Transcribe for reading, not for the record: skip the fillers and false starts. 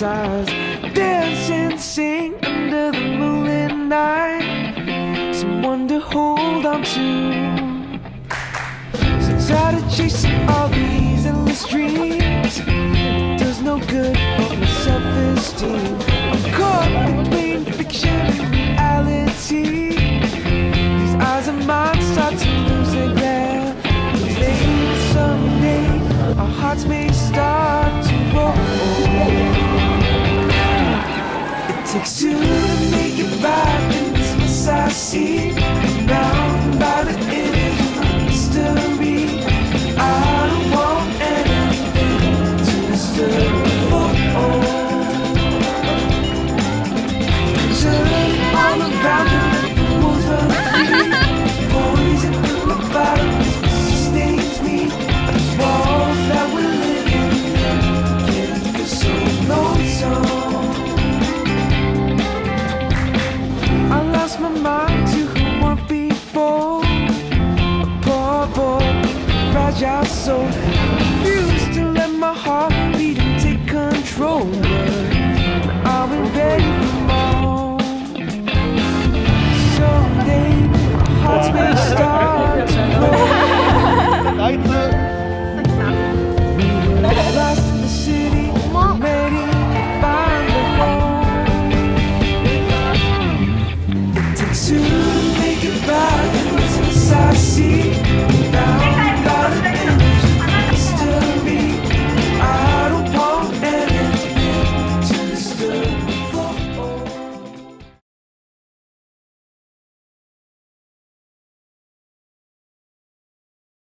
stars. Dance and sing under the moonlit night, someone to hold on to. So tired of chasing all these endless dreams, it does no good for my self-esteem. I'm caught between fiction and reality. These eyes of mine start to lose their glare. Maybe someday our hearts may start to roll. It takes two to make it right, and this mess I see.